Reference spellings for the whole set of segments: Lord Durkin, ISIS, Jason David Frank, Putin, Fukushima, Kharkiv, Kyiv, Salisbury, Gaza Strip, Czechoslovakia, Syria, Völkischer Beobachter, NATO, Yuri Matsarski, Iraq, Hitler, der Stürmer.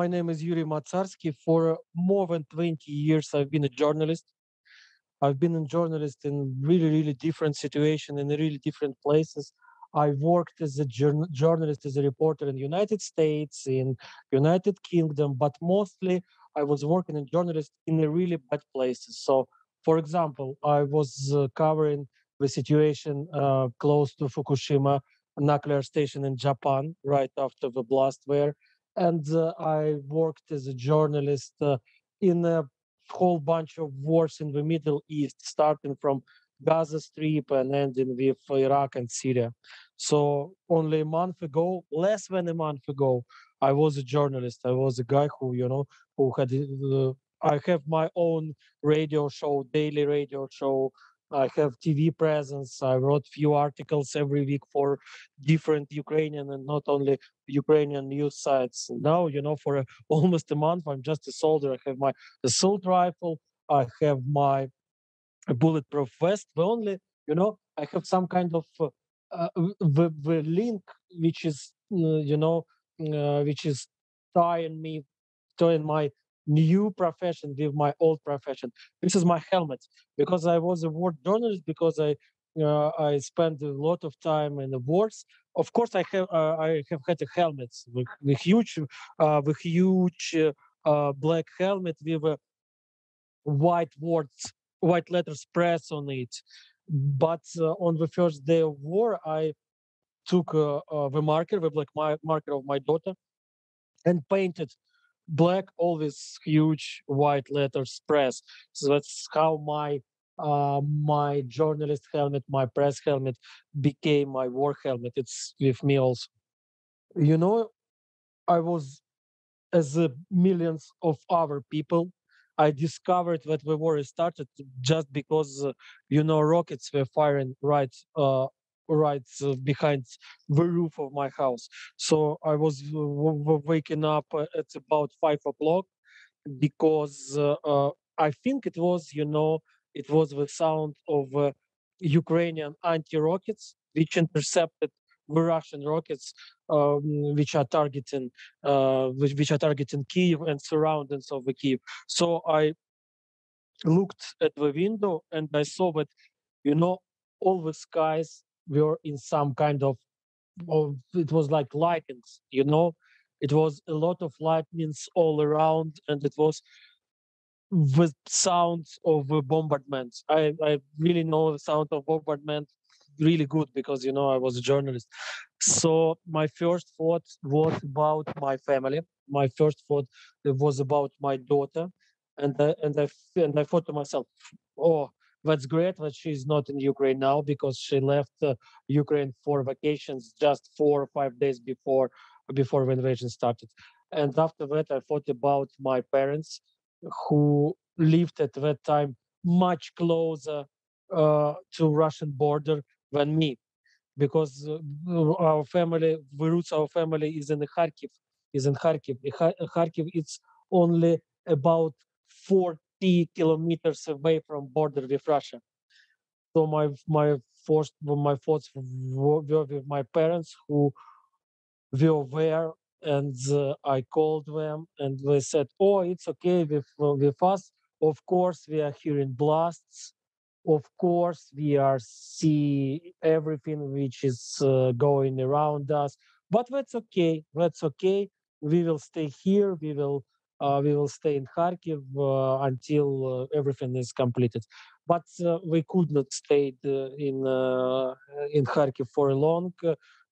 My name is Yuri Matsarski. For more than 20 years, I've been a journalist. I've been a journalist in really, really different situations, in really different places. I worked as a journalist, as a reporter in the United States, in United Kingdom, but mostly I was working in journalist in really bad places. So, for example, I was covering the situation close to Fukushima nuclear station in Japan right after the blast there. And I worked as a journalist in a whole bunch of wars in the Middle East, starting from Gaza Strip and ending with Iraq and Syria. So only a month ago, less than a month ago, I was a journalist. I was a guy who, who had, I have my own radio show, daily radio show. I have TV presence. I wrote few articles every week for different Ukrainian and not only Ukrainian news sites. Now, for almost a month, I'm just a soldier. I have my assault rifle. I have my bulletproof vest. But only, I have some kind of the link which is, which is tying my new profession with my old profession. This is my helmet, because I was a war journalist, because I spent a lot of time in the wars. Of course, I have had a helmet, the huge black helmet with white words, white letters press on it. But on the first day of war, I took the black marker of my daughter, and painted black, all these huge white letters press. So that's how my my journalist helmet, my press helmet, became my war helmet. It's with me also. I was, as millions of other people, I discovered that the war started just because, rockets were firing right behind the roof of my house. So I was waking up at about 5 o'clock, because I think it was, it was the sound of Ukrainian anti-rockets, which intercepted the Russian rockets, which are targeting Kyiv and surroundings of the Kyiv. So I looked at the window and I saw that, all the skies were in some kind of, it was like lightnings, it was a lot of lightnings all around, and it was the sound of bombardment. I really know the sound of bombardment really good, because, I was a journalist. So my first thought was about my family. My first thought was about my daughter, and I thought to myself, oh, that's great that she's not in Ukraine now, because she left Ukraine for vacations just 4 or 5 days before the invasion started. And after that, I thought about my parents, who lived at that time much closer to Russian border than me, because our family, the roots of our family is in Kharkiv. Kharkiv is only about 40 kilometers away from border with Russia. So my thoughts were with my parents, who were aware, and I called them, and they said, "Oh, it's okay with us. Of course, we are hearing blasts. Of course, we are see everything which is going around us. But that's okay. That's okay. We will stay here. We will stay in Kharkiv until everything is completed." But we could not stay in Kharkiv for long,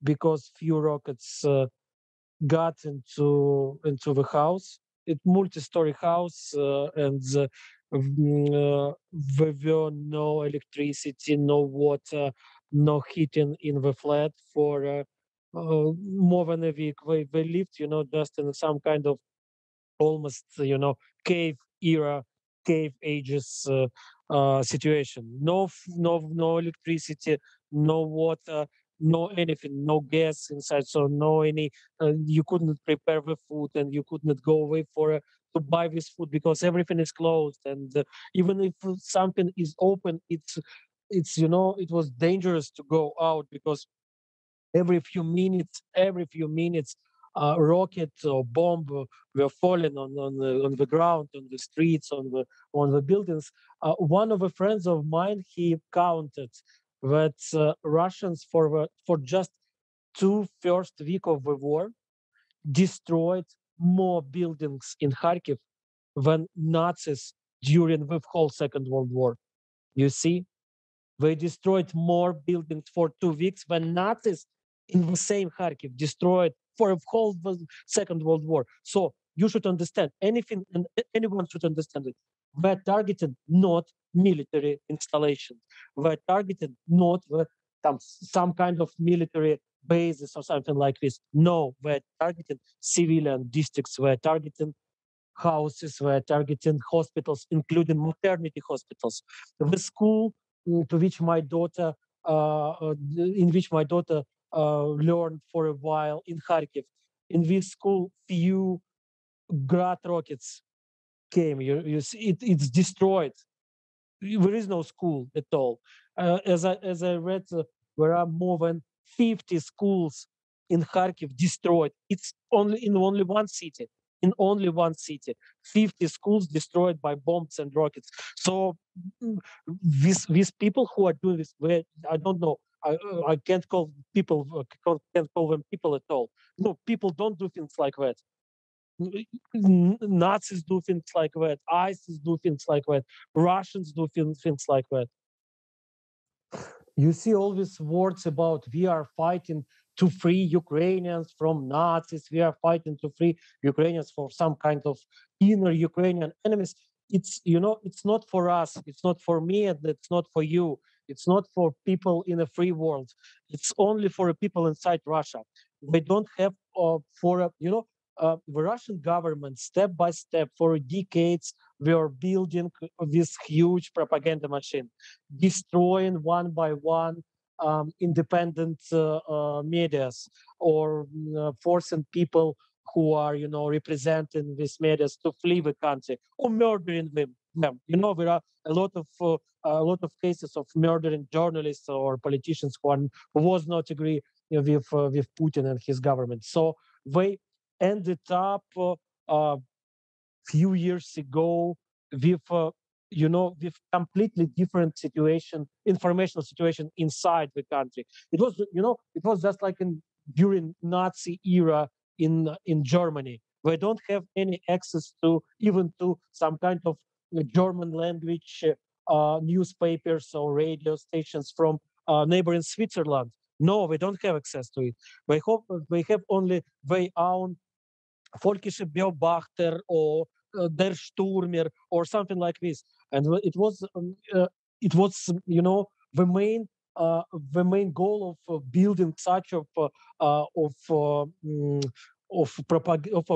because few rockets got into the house. It's multi-story house, and there were no electricity, no water, no heating in the flat for more than a week. They lived, just in some kind of almost, cave ages situation. No electricity, no water, no anything, no gas inside. So no any. You couldn't prepare the food, and you could not go away for to buy this food, because everything is closed. And even if something is open, it was dangerous to go out, because every few minutes rockets or bomb were falling on the ground, on the streets, on the buildings. One of the friends of mine, he counted that Russians for just two first week of the war destroyed more buildings in Kharkiv than Nazis during the whole Second World War. You see, they destroyed more buildings for 2 weeks than Nazis in the same Kharkiv destroyed for the whole Second World War. So you should understand anything, and anyone should understand it. We're targeting not military installations. We're targeting not some kind of military bases or something like this. No, we're targeting civilian districts. We're targeting houses. We're targeting hospitals, including maternity hospitals. The school to which my daughter, learned for a while in Kharkiv. In this school, few Grad rockets came. You see, it's destroyed. There is no school at all. As I read, there are more than 50 schools in Kharkiv destroyed. It's only in only one city. In only one city, 50 schools destroyed by bombs and rockets. So these people who are doing this, I don't know. I can't call people. Can't call them people at all. No, people don't do things like that. Nazis do things like that. ISIS do things like that. Russians do things like that. You see all these words about we are fighting to free Ukrainians from Nazis. We are fighting to free Ukrainians from some kind of inner Ukrainian enemies. It's, you know, it's not for us. It's not for me, and it's not for you. It's not for people in a free world. It's only for people inside Russia. They don't have the Russian government, step by step, for decades, we are building this huge propaganda machine, destroying one by one independent medias, or forcing people who are, representing these medias to flee the country, or murdering them. There are a lot of cases of murdering journalists or politicians who was not agree with Putin and his government. So they ended up few years ago with with completely different situation, informational situation inside the country. It was just like during Nazi era in Germany. We don't have any access to some kind of German language newspapers or radio stations from neighboring Switzerland. No, we don't have access to it. We hope we have only their own Völkischer Beobachter or der Stürmer or something like this, and it was the main goal of building such of a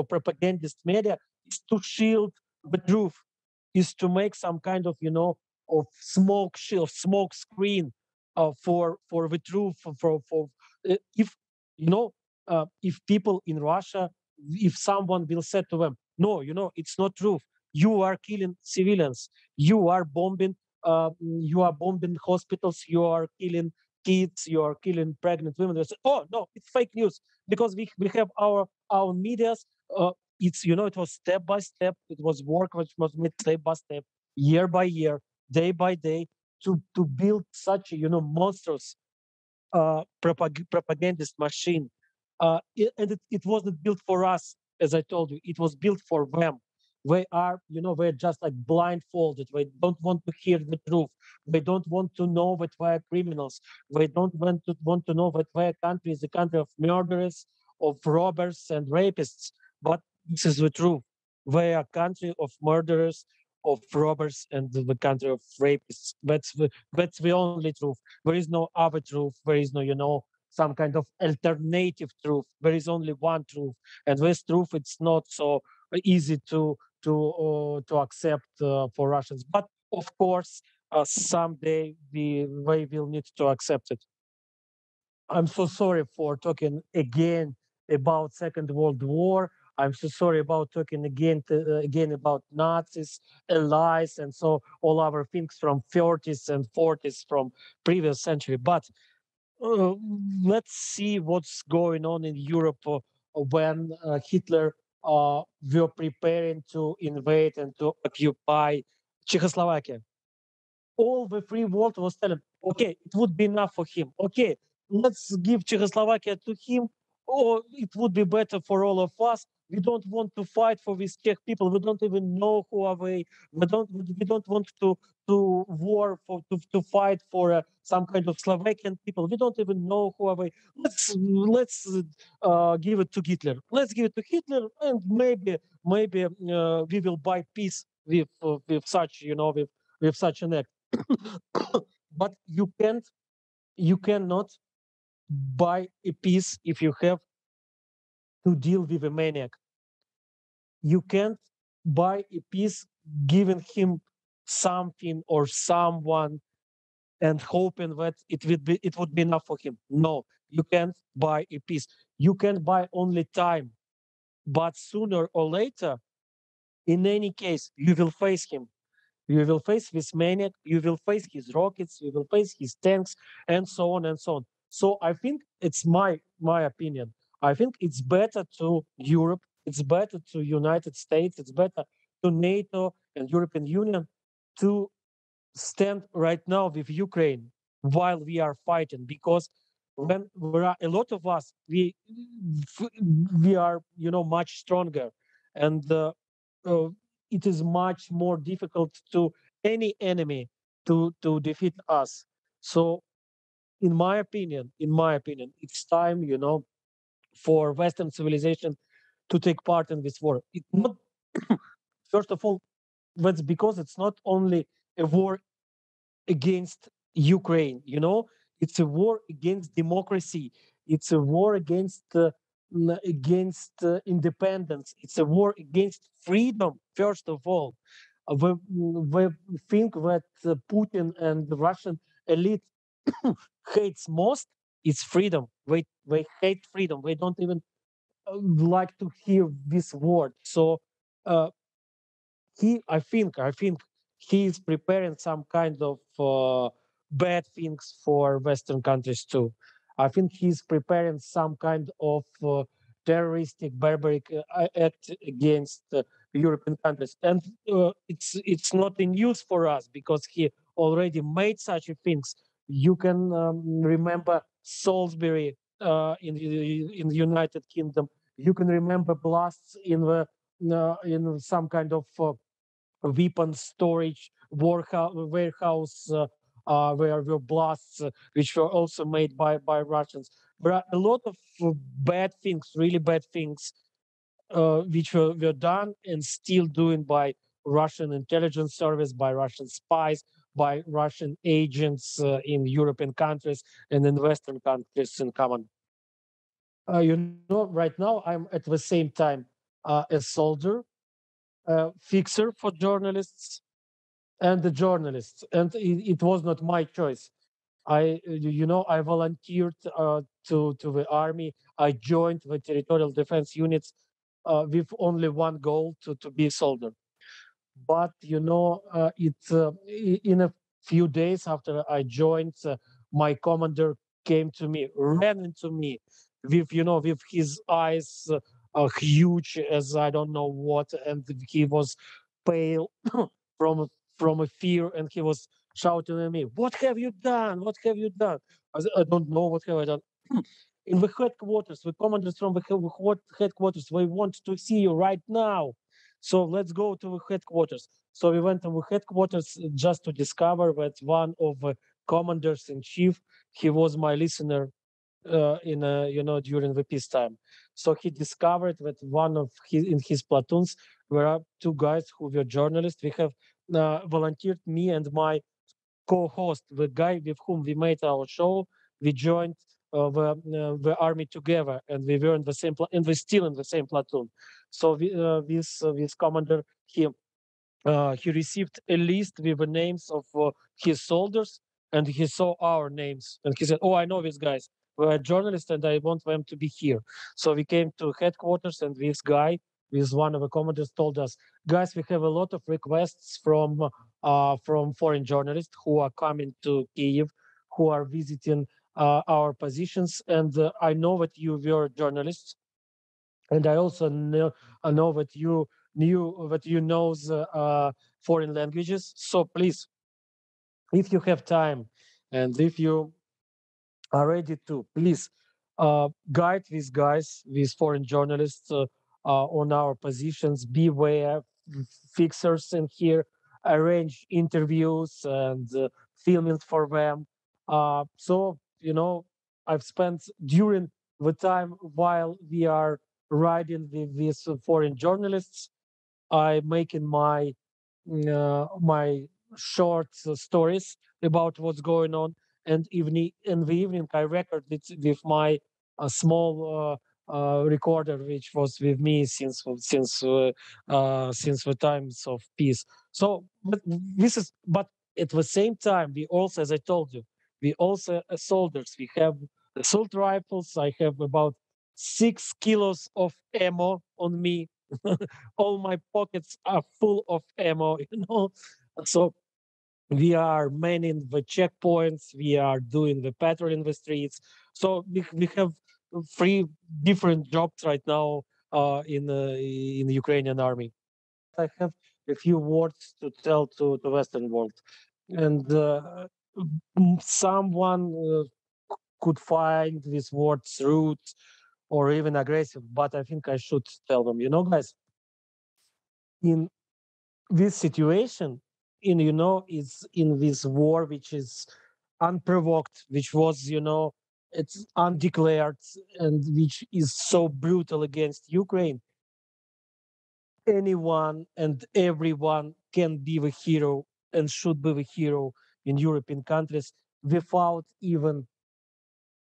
propagandist media is to shield the truth, is to make some kind of smoke screen for the truth if people in Russia. If someone will say to them, no, it's not true. You are killing civilians. You are bombing. You are bombing hospitals. You are killing kids. You are killing pregnant women. They say, oh no, it's fake news because we have our own medias. It was step by step. It was work which was made step by step, year by year, day by day, to build such a monstrous propagandist machine. It wasn't built for us, as I told you. It was built for them. They are, we're just like blindfolded. They don't want to hear the truth. They don't want to know that we're criminals. They don't want to know that their country is a country of murderers, of robbers and rapists. But this is the truth. They are a country of murderers, of robbers, and the country of rapists. That's the only truth. There is no other truth. There is no, some kind of alternative truth. There is only one truth, and this truth it's not so easy to accept for Russians. But of course, someday we will need to accept it. I'm so sorry for talking again about Second World War. I'm so sorry about talking again about Nazis, allies, and so all other things from 30s and 40s from previous century. But let's see what's going on in Europe when Hitler were preparing to invade and to occupy Czechoslovakia. All the free world was telling, okay, it would be enough for him. Okay, let's give Czechoslovakia to him, or it would be better for all of us. We don't want to fight for these Czech people. We don't even know who are they. We don't want to fight for some kind of Slovakian people. We don't even know who are they. Let's give it to Hitler. Let's give it to Hitler, and maybe we will buy peace with such an act. But you cannot buy a peace if you have to deal with a maniac. You can't buy a peace giving him something or someone and hoping that it would be enough for him. No, you can't buy a peace. You can buy only time, but sooner or later, in any case, you will face him. You will face this maniac, you will face his rockets, you will face his tanks, and so on and so on. So I think it's my opinion. I think it's better to Europe, it's better to United States, it's better to NATO and European Union to stand right now with Ukraine while we are fighting, because when there are a lot of us, we are, much stronger, and it is much more difficult to any enemy to defeat us. So in my opinion, it's time, for Western civilization to take part in this war. First of all, that's because it's not only a war against Ukraine, it's a war against democracy. It's a war against independence. It's a war against freedom, first of all. We think that Putin and the Russian elite hates most is freedom. They hate freedom. They don't even like to hear this word. So I think he is preparing some kind of bad things for Western countries too. I think he's preparing some kind of terroristic, barbaric act against European countries. And it's not in use for us, because he already made such things. You can remember Salisbury in the United Kingdom. You can remember blasts in some kind of weapon storage warehouse. Where were blasts which were also made by Russians. There are a lot of bad things, really bad things, which were done and still doing by Russian intelligence service, by Russian spies, by Russian agents in European countries and in Western countries in common. Right now I'm at the same time a soldier, a fixer for journalists, and the journalists, and it was not my choice. I volunteered to the army. I joined the territorial defense units with only one goal, to be a soldier. But in a few days after I joined, my commander came to me, ran into me, with his eyes huge as I don't know what, and he was pale from a fear, and he was shouting at me, "What have you done? What have you done?" I said, "I don't know, what have I done?" "In the headquarters, the commanders from the headquarters, we want to see you right now. So let's go to the headquarters." So we went to the headquarters just to discover that one of the commanders in chief, he was my listener during the peacetime. So he discovered that one of his platoons were two guys who were journalists. We have volunteered, me and my co-host, the guy with whom we made our show. We joined the army together, and we were in the same and we're still in the same platoon. So this commander, he received a list with the names of his soldiers, and he saw our names, and he said, "Oh, I know these guys. We're journalists, and I want them to be here." So we came to headquarters, and this guy, with one of the commanders, told us, "Guys, we have a lot of requests from foreign journalists who are coming to Kyiv, who are visiting our positions, and I know that you were journalists, And I also know that you knew that you know the, foreign languages. So please, if you have time and if you are ready to, please guide these guys, these foreign journalists on our positions. Beware fixers in here. Arrange interviews and filming for them. So, you know, I've spent during the time while we are riding with these foreign journalists, I'm making my my short stories about what's going on. And evening, in the evening, I record it with my small recorder, which was with me since the times of peace. So, but this is. But at the same time, we also, as I told you, we also are soldiers. We have assault rifles. I have about 6 kilos of ammo on me. All my pockets are full of ammo. You know, so. We are manning the checkpoints. We are doing the patrol in the streets. So we have 3 different jobs right now in the Ukrainian army. I have a few words to tell to the Western world, and someone could find these words rude or even aggressive. But I think I should tell them. You know, guys, in this situation. In, you know, is in this war, which is unprovoked, which was, you know, it's undeclared, and which is so brutal against Ukraine. Anyone and everyone can be the hero and should be the hero in European countries without even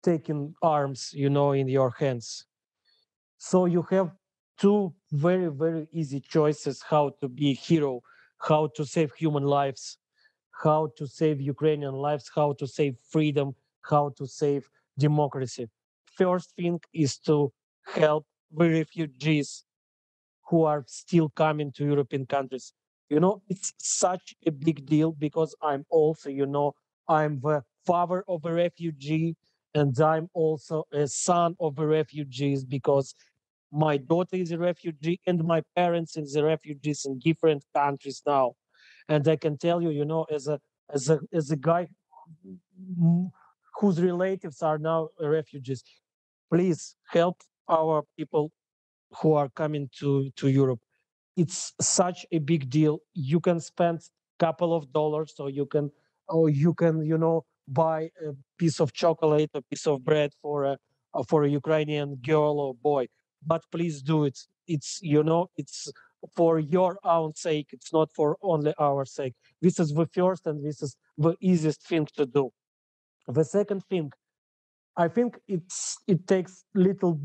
taking arms, you know, in your hands. So you have 2 very, very easy choices how to be a hero. How to save human lives, how to save Ukrainian lives, how to save freedom, how to save democracy. First thing is to help the refugees who are still coming to European countries. You know, it's such a big deal because I'm also, you know, I'm the father of a refugee and I'm also a son of a refugees because my daughter is a refugee and my parents are the refugees in different countries now. And I can tell you, you know, as a guy whose relatives are now refugees, please help our people who are coming to Europe. It's such a big deal. You can spend a couple of dollars or you can, you know, buy a piece of chocolate, a piece of bread for a Ukrainian girl or boy. But please do it. It's, you know, it's for your own sake. It's not for only our sake. This is the first and this is the easiest thing to do. The second thing, I think it takes little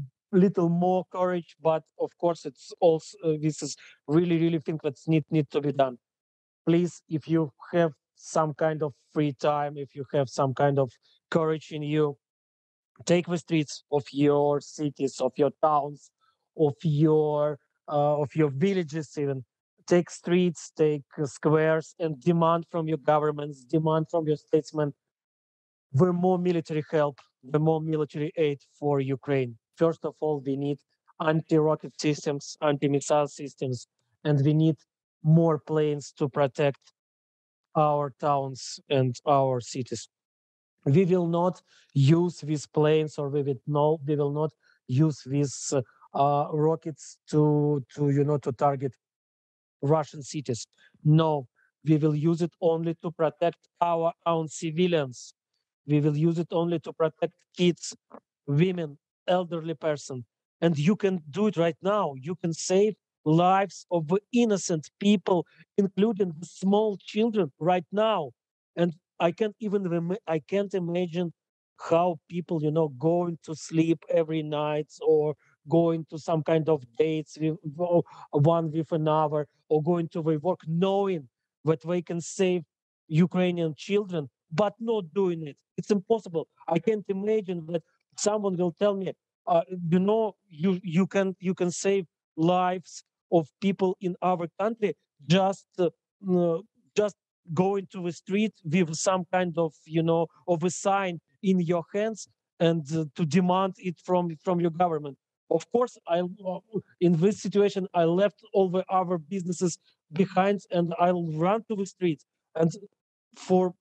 more courage, but of course it's also this is really thing that need to be done. Please, if you have some kind of free time, if you have some kind of courage in you, take the streets of your cities, of your towns, of your villages even. Take streets, take squares, and demand from your governments, demand from your statesmen, the more military help, the more military aid for Ukraine. First of all, we need anti-rocket systems, anti-missile systems, and we need more planes to protect our towns and our cities. We will not use these planes, or we will not use these rockets to target Russian cities. No, we will use it only to protect our own civilians. We will use it only to protect kids, women, elderly person. And you can do it right now. You can save lives of innocent people, including the small children, right now. And I can't imagine how people, you know, going to sleep every night or going to some kind of dates with one with another or going to work knowing that they can save Ukrainian children, but not doing it. It's impossible. I can't imagine that someone will tell me, you know, you can save lives of people in our country just going to the street with some kind of, you know, of a sign in your hands and to demand it from your government. Of course, in this situation, I left all the other businesses behind and I ran to the streets. And for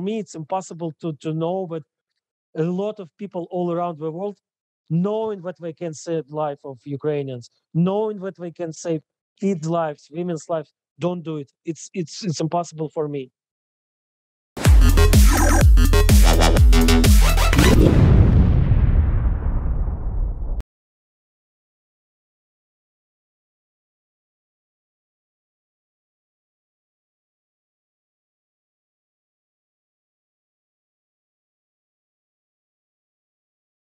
me, it's impossible to know that a lot of people all around the world, knowing that they can save the life of Ukrainians, knowing that they can save kids' lives, women's lives, don't do it. It's impossible for me.